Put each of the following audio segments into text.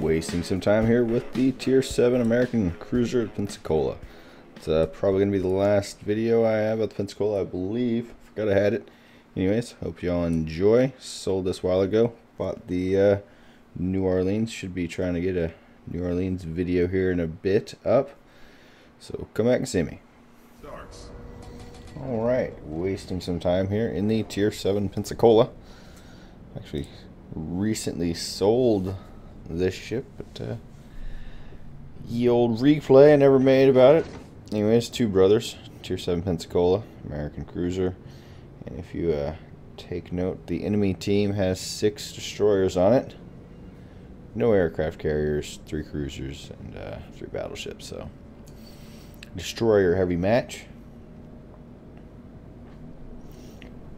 wasting some time here with the Tier 7 American Cruiser at Pensacola. It's probably going to be the last video I have at the Pensacola, I believe. Forgot I had it. Anyways, hope y'all enjoy. Sold this a while ago. Bought the New Orleans. Should be trying to get a New Orleans video here in a bit up. So come back and see me. Alright, wasting some time here in the Tier 7 Pensacola. Actually, recently sold this ship, but ye old replay I never made about it. Anyways, Two Brothers, Tier 7 Pensacola, American Cruiser. And if you take note, the enemy team has 6 destroyers on it. No aircraft carriers, 3 cruisers, and 3 battleships. So, destroyer heavy match.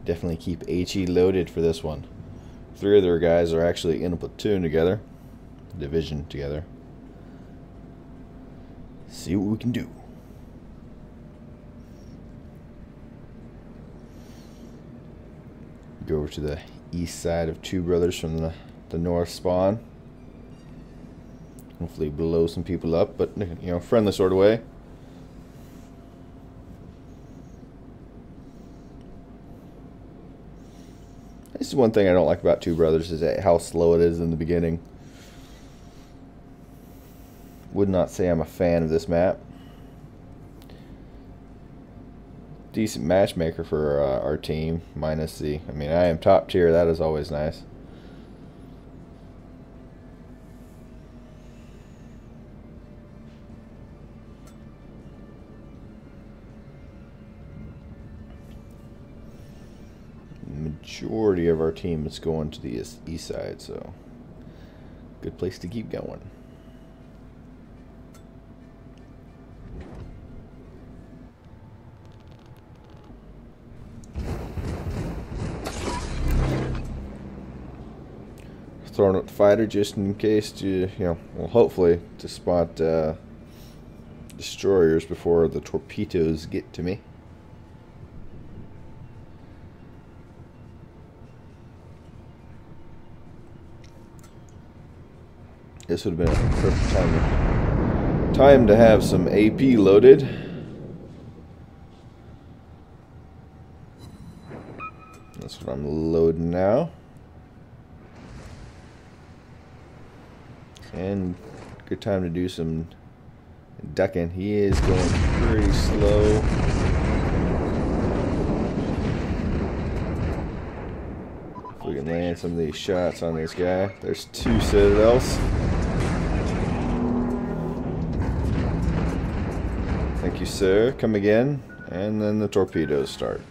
Definitely keep HE loaded for this one. 3 of their guys are actually in a platoon together, division together. See what we can do. Go over to the east side of Two Brothers from the north spawn. Hopefully blow some people up, but you know, friendly sort of way. This is one thing I don't like about Two Brothers, is that how slow it is in the beginning. Would not say I'm a fan of this map. Decent matchmaker for our team, minus the, I mean, I am top tier, that is always nice. Majority of our team is going to the east side, so good place to keep going. Throwing up the fighter just in case to, you know, well, hopefully to spot destroyers before the torpedoes get to me. This would have been a perfect time to have some AP loaded. That's what I'm loading now. And good time to do some ducking. He is going pretty slow. If we can land some of these shots on this guy. There's 2 citadels. Thank you, sir. Come again. And then the torpedoes start.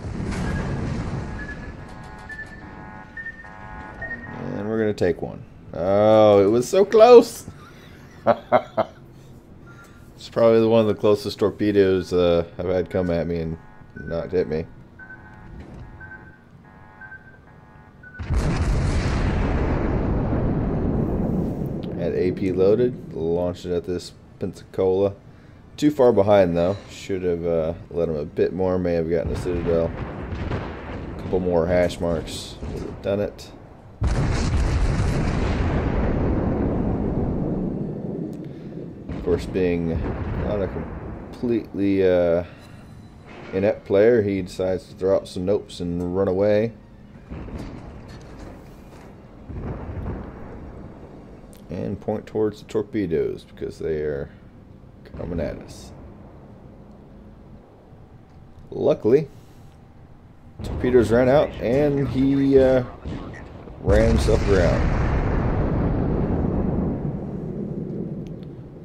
And we're going to take one. Oh, it was so close. It's probably one of the closest torpedoes I've had come at me and not hit me. Had AP loaded, launched it at this Pensacola. Too far behind though. Should have let him a bit more. May have gotten a citadel. A couple more hash marks would have done it. Of course, being not a completely inept player, he decides to throw out some nopes and run away. And point towards the torpedoes because they are coming at us. Luckily, torpedoes ran out and he ran himself aground.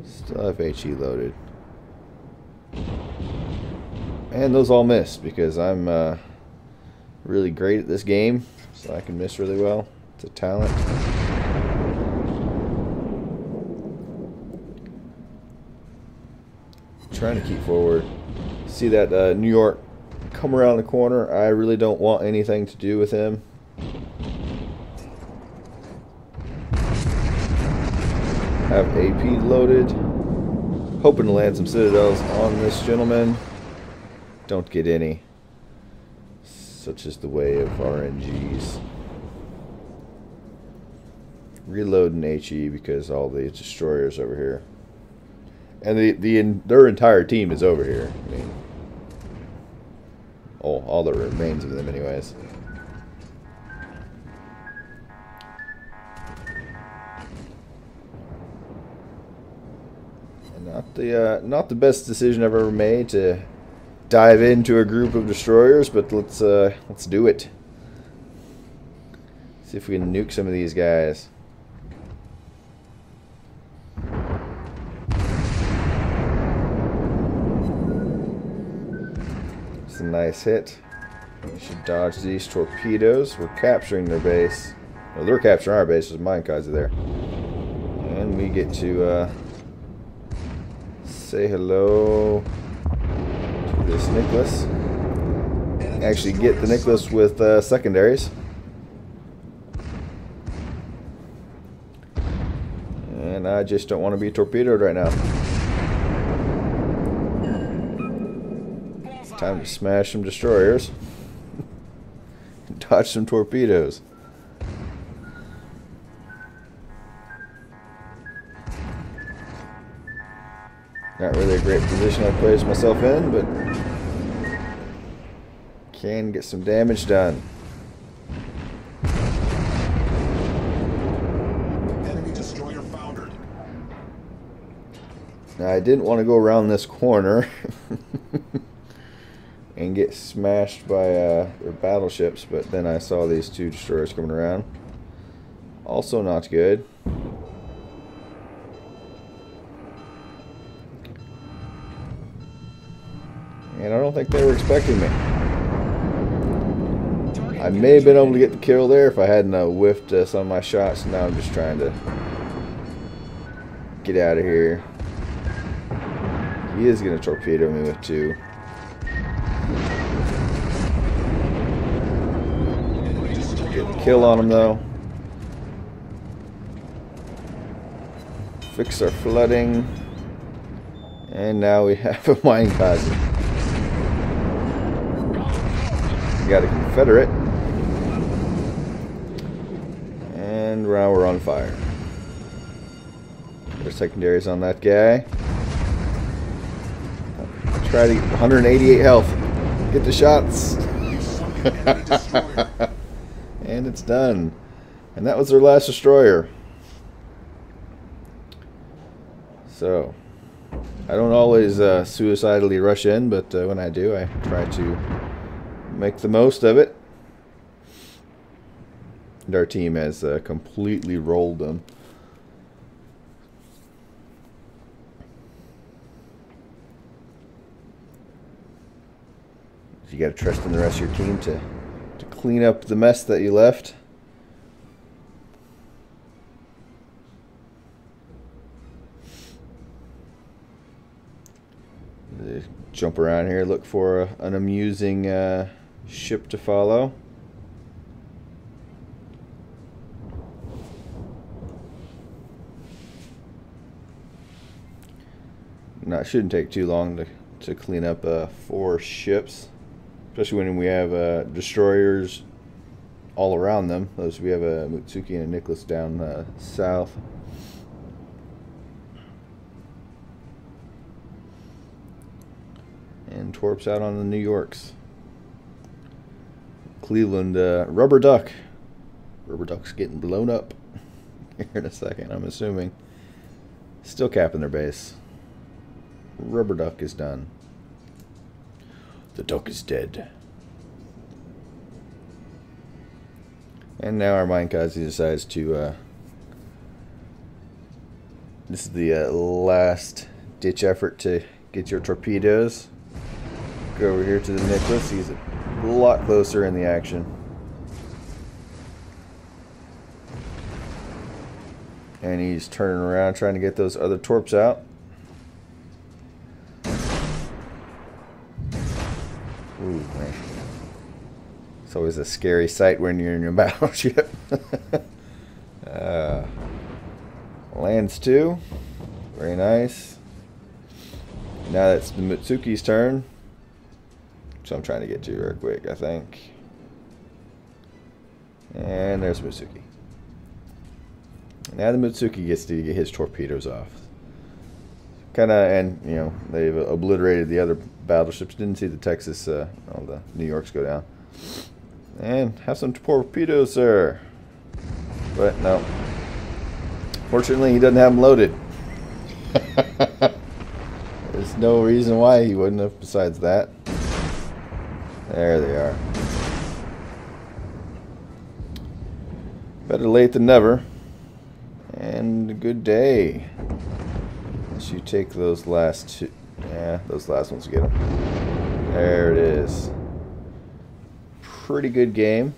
Still have HE loaded. And those all missed because I'm really great at this game, so I can miss really well. It's a talent. I'm trying to keep forward. See that New York come around the corner. I really don't want anything to do with him. Have AP loaded. Hoping to land some citadels on this gentleman. Don't get any. Such is the way of RNGs. reloading HE because all the destroyers over here. And their entire team is over here. I mean, oh, all that remains of them anyways. And not the best decision I've ever made to dive into a group of destroyers, but let's do it. See if we can nuke some of these guys. It's a nice hit. We should dodge these torpedoes. We're capturing their base. Well, they're capturing our base. There's Minecrazy there. And we get to say hello to this Nicholas. Actually get the Nicholas with secondaries. And I just don't want to be torpedoed right now. It's time to smash some destroyers. Dodge some torpedoes. Not really a great position I placed myself in, but can get some damage done. Now, I didn't want to go around this corner and get smashed by their battleships, but then I saw these two destroyers coming around. Also not good. And I don't think they were expecting me. I may have been able to get the kill there if I hadn't whiffed some of my shots. Now I'm just trying to get out of here. He is going to torpedo me with two. Get the kill on him, though. Fix our flooding. And now we have a Minecrazy. We got a Confederate. And now we're on fire. There's secondaries on that guy. Try to get 188 health. Get the shots. And it's done. And that was their last destroyer. So, I don't always suicidally rush in, but when I do, I try to make the most of it. And our team has completely rolled them. You gotta trust in the rest of your team to clean up the mess that you left. They jump around here, look for an amusing ship to follow. Now, it shouldn't take too long to clean up 4 ships. Especially when we have destroyers all around them. Those we have a Mutsuki and a Nicholas down south. And Torps out on the New Yorks. Cleveland rubber duck. Rubber duck's getting blown up here in a second, I'm assuming. Still capping their base. Rubber duck is done. The duck is dead. And now our Minecrazy decides to, this is the last ditch effort to get your torpedoes. Go over here to the Nicholas. He's a lot closer in the action. And he's turning around trying to get those other torps out. Ooh, man. It's always a scary sight when you're in your battleship. Lands 2. Very nice. Now that's the Mutsuki's turn. So I'm trying to get to real quick, I think. And there's Mutsuki. Now the Mutsuki gets to get his torpedoes off. And you know, they've obliterated the other battleships. Didn't see the Texas, all the New Yorks go down. And have some torpedoes, sir. But no. Fortunately, he doesn't have them loaded. There's no reason why he wouldn't have, besides that. There they are. Better late than never. And good day. Unless you take those last two. Yeah, those last ones get them. There it is. Pretty good game.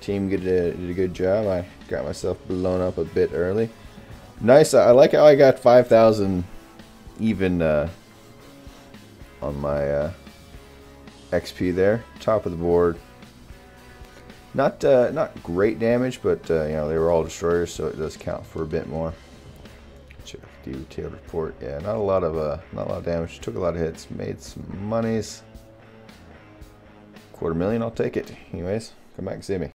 Team did a good job. I got myself blown up a bit early. Nice. I like how I got 5,000 even on my XP there. Top of the board. Not great damage, but you know, they were all destroyers, so it does count for a bit more. Check the detail report. Yeah, not a lot of damage. Took a lot of hits. Made some monies. $250,000. I'll take it. Anyways, come back and see me.